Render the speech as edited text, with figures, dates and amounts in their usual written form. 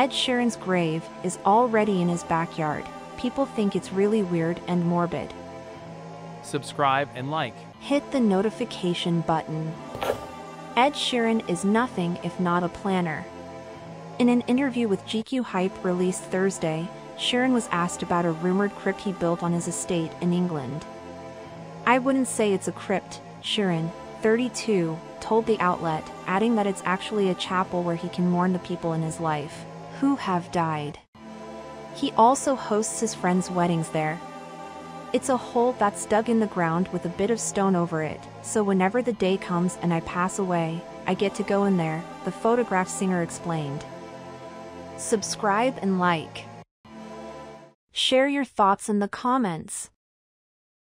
Ed Sheeran's grave is already in his backyard. People think it's really weird and morbid. Subscribe and like. Hit the notification button. Ed Sheeran is nothing if not a planner. In an interview with GQ Hype released Thursday, Sheeran was asked about a rumored crypt he built on his estate in England. "I wouldn't say it's a crypt," Sheeran, 32, told the outlet, adding that it's actually a chapel where he can mourn the people in his life who have died. He also hosts his friends' weddings there. "It's a hole that's dug in the ground with a bit of stone over it, so whenever the day comes and I pass away, I get to go in there," the photograph singer explained. Subscribe and like. Share your thoughts in the comments.